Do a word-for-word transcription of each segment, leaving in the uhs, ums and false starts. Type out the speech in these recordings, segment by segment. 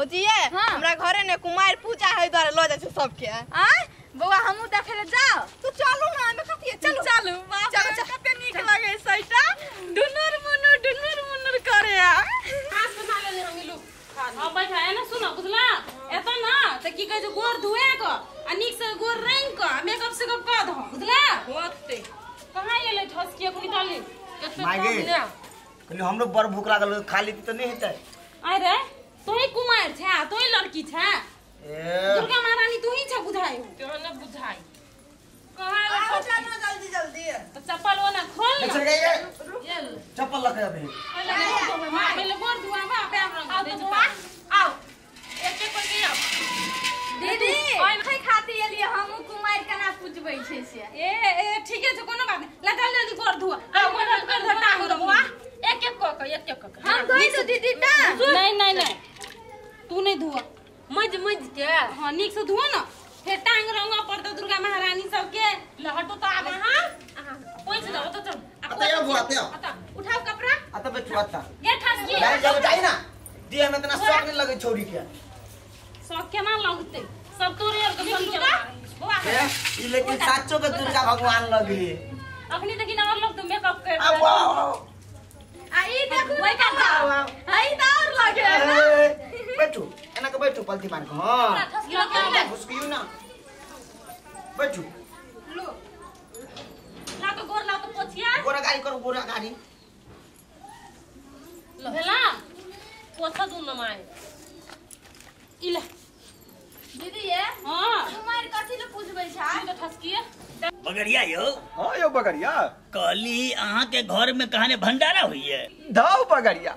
होजिए हमरा घरे ने कुमार पूजा है द्वारा ल जाय सब के आ बौआ हमहु देखे ले जाओ तू चलू ना हमें कथि चलू चलू बाप रे कते नीक लागे सईटा दुनुर मुनुर दुनुर मुनुर करे आ हाथ बना ले हम लू हां बैठा है ना सुनो बुझला एता ना त की कह जो गोर धुए को आ नीक से गोर रंग को मेकअप से कब क दो बुझला होते कहां गेले ठस के कुनी डाली मागे कहली हमरो बड़ भूख लागल खाली त नहीं हेतै अरे तोही कुमार छ तोही लड़की छ दुर्गा महारानी तू ही छ बुझाई तो न बुझाई कहां आओ चलो जल्दी जल्दी तो चप्पल वो ना खोल ले चप्पल लके अभी पहले बोर दुआ बा पे हम दे आओ एते कोई नहीं आओ दीदी ओन खाई खाती एलिए हम कुमार कना पूजबै छै से ए ए ठीक है कोनो बात नहीं लगा ले बोर दुआ आओ बोर कर धटा हो बा एक एक क क एक एक क हम धोई तो दीदी ना नहीं नहीं नहीं तू नहीं धुआ मज मज के हां नीक से धुओ ना फेर टांग रंगा पर तो दुर्गा महारानी सब के लहटो तो आवा हां पोंछ दो तो चल आता या बुआते आता उठाओ कपड़ा आता बे छुआता ये ठस की नहीं जब जाई ना दिए में इतना शौक नहीं लगे छोरी के शौक केना लगते सब तोरे और कसम चला बुआ ई लेकिन साचो के दुर्गा भगवान लगे अखनी तक ना और लोग तो मेकअप कर आ ई देखो वही का आ ई तो और लगे बैठू एना के बैठू पलती मार के हां घुसकियो ना बैठू लो ला तो गोर ला तो पोछिया गोरा गाड़ी करू गोरा गाड़ी लो भेला पोछा दू ना माय ई ले दीदी ये हां कुमार कथि ले पूजबै छै तो ठसकिए बगड़िया यो हां यो बगड़िया कहली अहाँ के घर में कहाने भंडारा हुई है धाव बगड़िया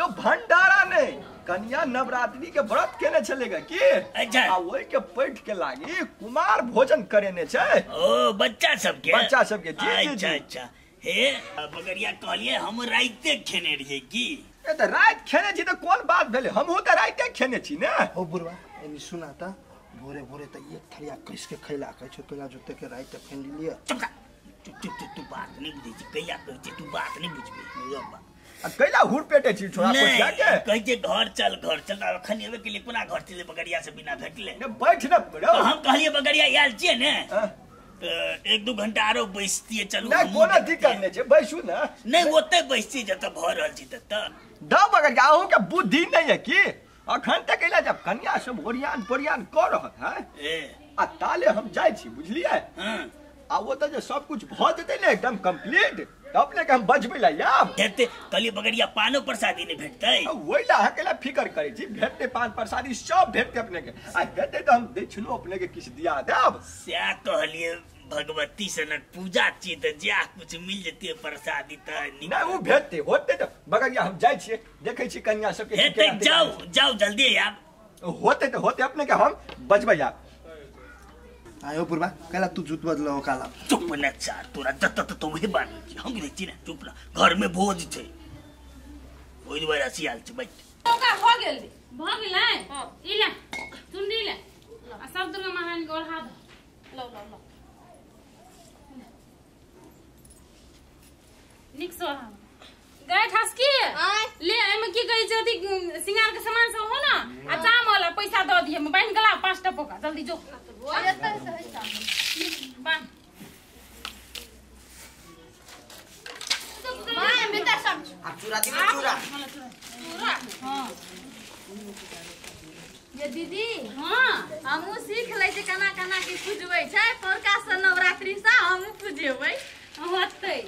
यो भंडारा नहीं कन्या नवरात्रि के व्रत केने चलेगा की अच्छा आ ओई के पेट के लागी कुमार भोजन करेने छै ओ बच्चा सब के बच्चा सब के जी जी अच्छा अच्छा हे बगड़िया कहलिए हम राइते खेने रहिए की ए त रात खेने छी त कोन बात भेले हमहु त राइते खेने छी ने ओ बुरवा एनी सुना त भोरे भोरे त एक थरिया कइस के खैला कह छ तोला जोते के राइते खेन लिए चुप तू बात नहीं बुझी छी कहिया कह छी तू बात नहीं बुझबी अब अकेला हुड़ पेटे छी छोरा को जाके कहि के घर चल घर चल रखनी होवे के लिए कोना घर चले बगड़िया से बिना भेटले ने बैठ न पड़ो तो हम कहलिए बगड़िया आयल छी ने तो एक दो घंटा आरो बैसतिए चलू नहीं कोना दिक्कत ने छै बैसू ना नहीं ओते बैसती जत भ रहल छी तत द बगड़िया हो के बुद्धि नहीं है की अखन तक अकेला जब कन्या सब ओरियान पोरियान क रहत है ए आ ताले हम जाय छी बुझलिए हां आ वो त जे सब कुछ भ जते ने एकदम कंप्लीट अपने के हम बजबे ला याब हेते कली बगड़िया पानो प्रसादी ने भेटतै ओइला हकेला फिकर करै छी भेटते पान प्रसादी सब भेटते अपने के आ भेटते त हम देछलो अपने के किछ दिया देब सया कहलिए भगवती सनक पूजा छी त जे कुछ मिल जतिए प्रसादी त नै उ भेटते होते त बगड़िया हम जाय छी देखै छी कन्या सब के हेते जाओ जाओ जल्दी याब होते त होते अपने के हम बजबे याब आयो पूर्वा कहला तू झूठ बदलो काला चुप न चार तोरा जत तत तो वही बात छी हम रे छी ना चुप ना घर में भोज छै ओइ दुबारा सियाल छै बैठ ओका हो गेल भ गेल है ई ले चुंडी ले आ सब दुर्गा महारानी गोर हाथ लो लो लो निक सो हम गए ठसकी ले ए में की कहि जदी सिंगार के सामान सब हो ना आ चामल पैसा द दिए में बांध गला पाँच टा पोका जल्दी जो वो जता है बांध मां बेटा सब आ चूरा दी चूरा चूरा हां ये दीदी हां हमहु सीख ले जे कना कना के पूजबै छै पोरका से नवरात्रि से हमहु पूजेबै होतै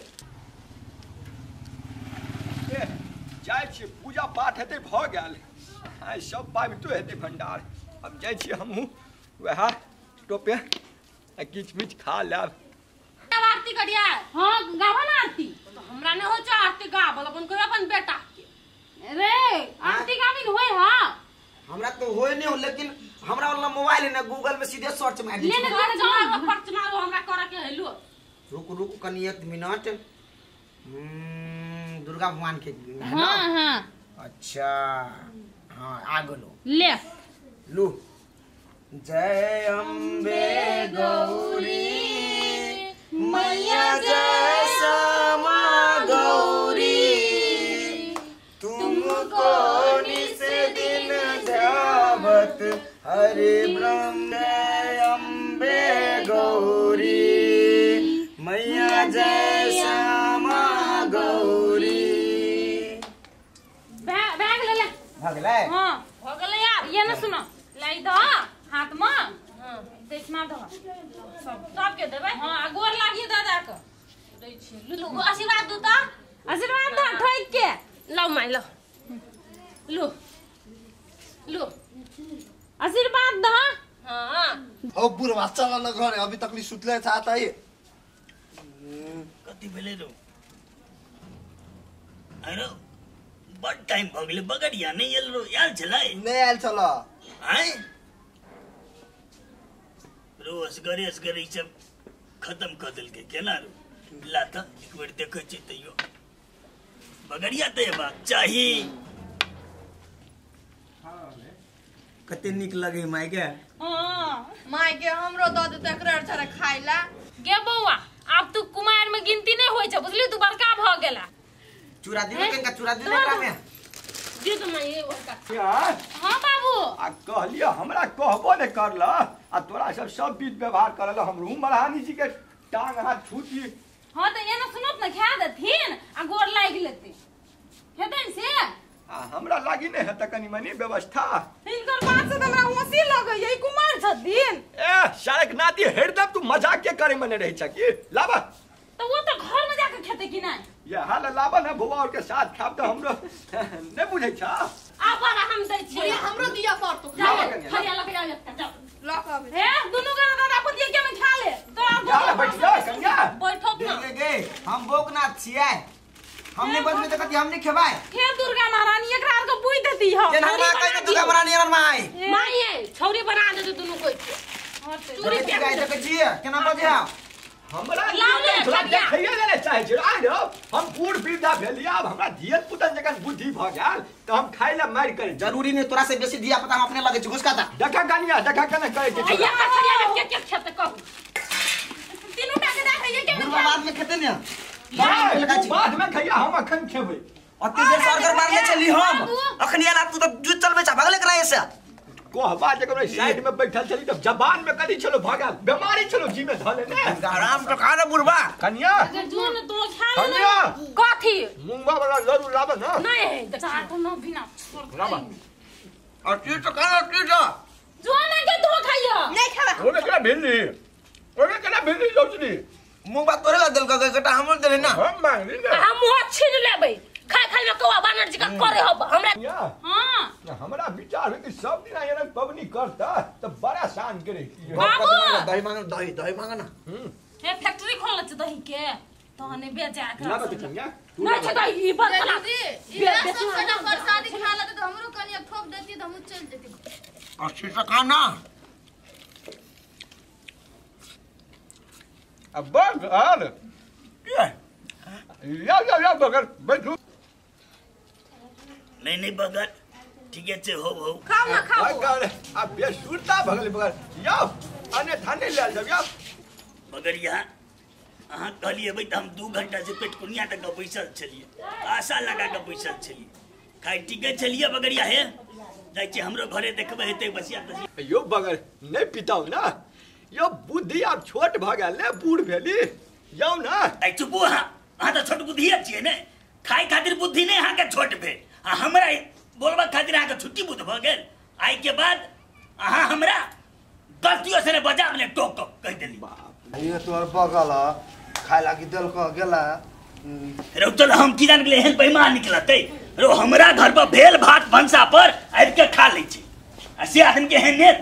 जाय छी पूजा पाठ हेते भ गेल आइ सब पाबितो हेते भंडार अब जाय छी हमहु वह टोपे आ किछ मिछ खा लेब आरती करिया हां गाबो ना आरती तो हमरा ने हो जा आरती गाबल अपन कोई अपन बेटा के रे आरती गाबिन होय हां हमरा तो होय नै हो लेकिन हमरा वाला मोबाइल ने गूगल में सीधे सर्च मार दी ले घर जाओ पर्च मारो हमरा करे के हेलो रुक रुक कनी एक मिनट दुर्गा भगवान के हां हां अच्छा हां आगो लो ले लो जय अम्बे गौरी मैया जय समा गौरी तुमको निस दिन ध्यान हरि ब्रह्मे अम्बे गौरी मैया जय श्यामा गौरी। भाग ले ले भाग ले हां भाग ले यार ये ना सुनो लाई दो हाथ में हां देख मार दो सब सब के देबे हां आ गोर लागिए दादा के दै छी लू आशीर्वाद दो त आशीर्वाद दो ठोक के लाओ माय लो लो लो आशीर्वाद दो। हां ओ बुढ़वा चला न घर अभी तक नहीं सुतले था ताई कति बेले रो अरे बड टाइम भगले बगड़िया नहीं यल रो यार चलाए नहीं यल चला हैं रो असगरे असगरे सब खत्म कर दल के केना रो लाता एक बेर देखै छी तइयो बगड़िया ते बात चाही। हां कते निक लगे माय के हां माय के हमरो द दे तकरा छरा खाइला गे बौआ अब तू कुमार में गिनती नहीं होई छ बुझली तू बड़का भ गेला चुरा दिने केनका चुरा दिने का में जे तो मैं ये बड़का यार। हां बाबू आ कहलियो हमरा कहबो ने करल आ तोरा सब सब बीत व्यवहार करल हमरो मरहानी जी के टांग हाथ छूटी। हां त एना सुनत न खा देथिन आ गोर लाग लेते हेतन से आ हमरा लागि ने हत कनी मनी व्यवस्था हिनकर बात से हमरा हंसी लगे यही कुमार छथिन ए शायक नाती हरदम तू मजाक के करे मने रह छ की लाबा त वो त घर में जाके खेते कि नहीं या हाल लाबा ना भुवा और के साथ खाब त हमरो ने बुझै छ आपर हम दै छी हमरो दिया पर तू जा खरिया लग जा जा ल क अब ए दुनु के दादा पतिया के में खा ले तो आ बैठ जा संगा बैठो ना गे गे हम भोकनाथ छियै हमने बदले त कति हमने खेबाय हे दुर्गा महारानी एकरा आर को बुइ देती हो जे हमरा कहि न दुर्गा महारानी आर माय माय छौरी बना दे त दुनु कोइ चोरी के गाय त जी केना बजे हमरा लाले खइया ले चाहे छी आ रे हम बूढ़ वृद्धा भेलिया अब हमरा धियन पुतन जकन बुद्धि भ गेल त हम खाइला मार कर जरूरी ने तोरा से बेसी धिया पता हम अपने लगे छी घुसका त देखा गनिया देखा केना कहे छी अइया खरिया के के खेत कहू तीनू टा के देखै ये के बाद में खेते ने बाद में खैया हम अखन खेबे अते देर सरगर मारले चली हम अखन याला तू त जू चलबे छ भागले कराय से कोहबा जकरो साइड में बैठल चली त जबान में कदी चलो भागा बीमारी चलो जी में धले ने आराम तो खा रे बुढ़वा कनिया जू न तू खा ले कथी मुंगा वाला जरूर लाबे ना नहीं चाट न बिना छोड़ लाबा और तू तो खा तू जा जू न के तू खाइयो नहीं खाबा ओने केना भिन्नी ओने केना भिन्नी जोचनी मुंबा तोरे ल देलक एकटा हमर देले ना हम मांग ले हम हो छीन लेबै खाय खाय में कौआ बानर जी का करे हो हमरा। हां हमरा विचार है कि सब दिन आयन पवनी करता त बड़ा शान करे बाबू दही मांग दही दही मांग ना हे फैक्ट्री खोल छ दही के तहने बेचा के ना बत कन्या ना छ दही पर ना दे सब खाना प्रसादी खा लेते त हमरो कनिया ठोक देती त हम चल जेती अच्छी से खाना अब बगर या या या बगर बैठू नहीं नहीं बगर ठीक है छे हो हो खाओ ना खाओ बगर अब बेसुरता भगले बगर या अने थाने ले जब या बगर या आहा कहलिए भाई हम दो घंटा से पेट कुनिया तक बैसल चलिए आशा लगा के बैसल चलिए खाई ठीक है चलिए बगरिया है जाई छे हमरो घरे देखबे हेते बसिया तसिया यो बगर नहीं पिताओ ना यो बुद्धि आप छोट भागल ने बूढ़ भेली जाऊ ना ए चुपू हां हां त छोट बुद्धि छिए ने खाय खातिर बुद्धि नहीं हां के छोट भे हमरा बोलबा खातिर हां के छुट्टी बुद्ध भ गेल आइ के बाद हां हमरा गलतियों से ने बजाब ने टोक कह देली बाप ये तोर बगल खाय लागि देल क गेला रो चल हम की जान गेले हेन बेईमान निकलते रो हमरा घर पर भेल भात भंसा पर आइब के खा ले छी असे आदमी के हेन ने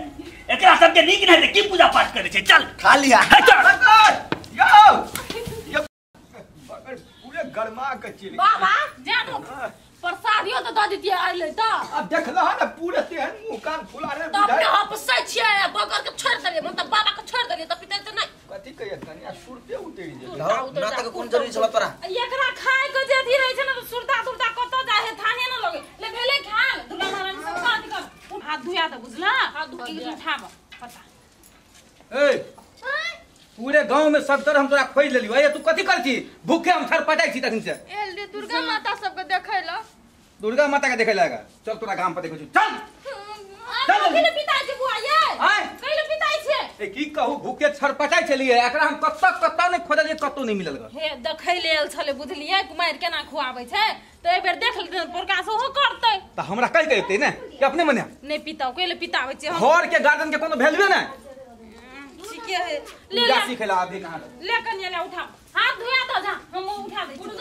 एकरा सब के नीक नै रे की पूजा पाठ करे छै चल खा लिया यो यो बगर पूरे गरमा के चली बाबा जा दो प्रसादियो त द देतिए आ ले त अब देख ल न पूरे तेहन मुंह कान फुला रे त अपने हपसै छिए बगर के छोड़ देलिए मन त बाबा के छोड़ देलिए त पिता त नै कथि कहिया कनिया सुरते उतरि जे ना त कोन जरूरी छला तोरा एकरा खाय के जे अथि रहे छै न सुरता सुरता कतो जाय है थाने न लगे ले भेले खाल दुर्गा महारानी सब साथ कर हाथ धुया त बुझला हाथ धो के उठाब पता ए पूरे गांव में सब तरह हम तोरा खोज लेली ए तू कथि करती भूखे हम थर पटाई छी तखन से एल रे दुर्गा माता सब के देखैला दुर्गा माता के देखैला चल तोरा गांव पर देखै छी चल चल पिताजी भूखे छरपटाई चलिए हम कत्ता कत्ता नहीं खोजलिए कत्तो नहीं मिलल ग हे देखै लेल छले बुझलिए कुमार केना खुआबै छै त एक बेर देख प्रकाश हो करतै त हमरा कहि देतै ने कि अपने मने नै पिताओ कइले पिताबै छै हम घर के गार्डन के कोनो भेलबे नै ठीक है ले ले सिखला आबे कहां ले कनिया ले उठा हाथ धोया त जा हम उठा दे।